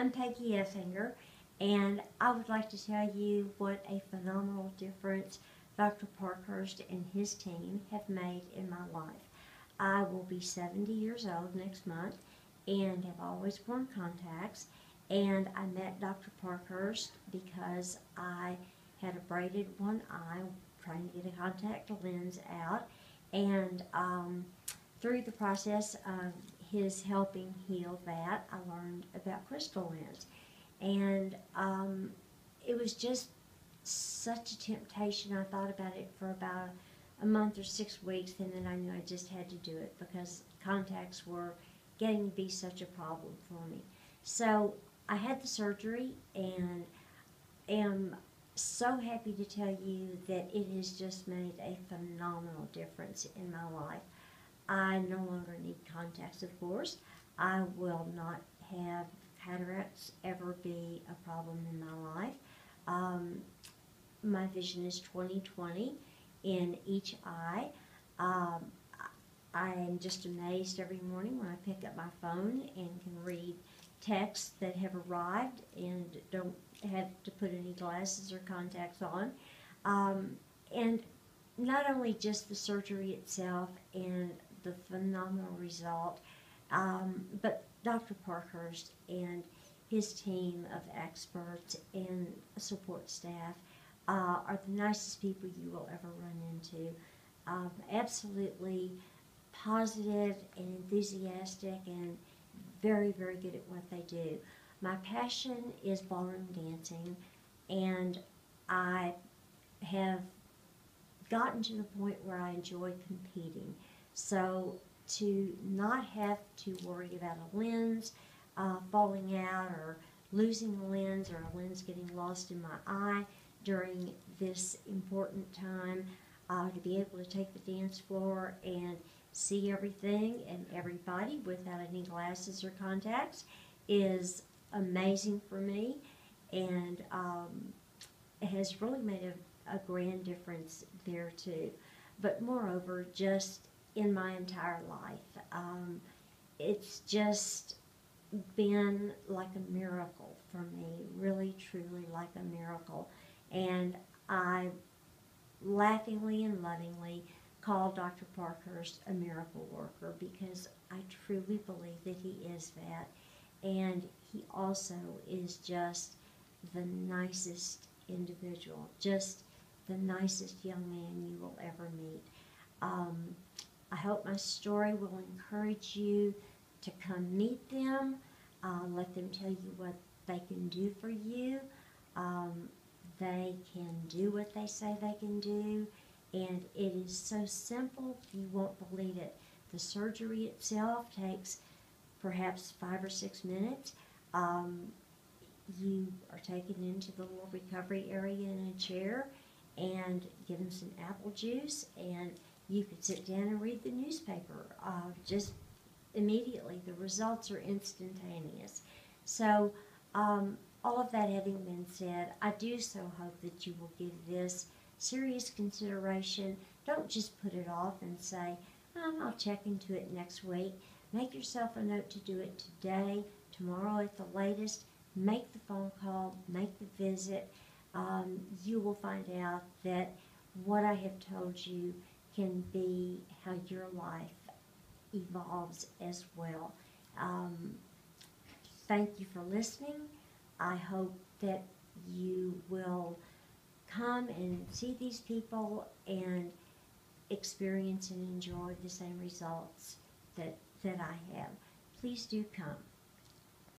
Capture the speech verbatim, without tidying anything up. I'm Peggy Effinger, and I would like to tell you what a phenomenal difference Doctor Parkhurst and his team have made in my life. I will be seventy years old next month and have always worn contacts, and I met Doctor Parkhurst because I had a braided one eye trying to get a contact lens out, and um, through the process of his helping heal that, I learned about Crystalens, and um, it was just such a temptation. I thought about it for about a month or six weeks, and then I knew I just had to do it because contacts were getting to be such a problem for me. So I had the surgery, and am so happy to tell you that it has just made a phenomenal difference in my life. I no longer need contacts, of course. I will not have cataracts ever be a problem in my life. Um, my vision is twenty twenty in each eye. Um, I am just amazed every morning when I pick up my phone and can read texts that have arrived and don't have to put any glasses or contacts on. Um, and not only just the surgery itself and the phenomenal result, um, but Doctor Parkhurst and his team of experts and support staff uh, are the nicest people you will ever run into. Um, absolutely positive and enthusiastic and very, very good at what they do. My passion is ballroom dancing, and I have gotten to the point where I enjoy competing. So to not have to worry about a lens uh, falling out or losing a lens or a lens getting lost in my eye during this important time, uh, to be able to take the dance floor and see everything and everybody without any glasses or contacts is amazing for me, and um, has really made a, a grand difference there too. But moreover, just in my entire life, um, it's just been like a miracle for me, really truly like a miracle. And I laughingly and lovingly call Doctor Parkhurst a miracle worker because I truly believe that he is that. And he also is just the nicest individual, just the nicest young man you will ever meet. Um, I hope my story will encourage you to come meet them, uh, let them tell you what they can do for you. Um, they can do what they say they can do, and it is so simple you won't believe it. The surgery itself takes perhaps five or six minutes. Um, you are taken into the little recovery area in a chair and given some apple juice, and you could sit down and read the newspaper. Uh, just immediately, the results are instantaneous. So um, all of that having been said, I do so hope that you will give this serious consideration. Don't just put it off and say, oh, I'll check into it next week. Make yourself a note to do it today, tomorrow at the latest. Make the phone call, make the visit. Um, you will find out that what I have told you can be how your life evolves as well. Um, thank you for listening. I hope that you will come and see these people and experience and enjoy the same results that, that I have. Please do come.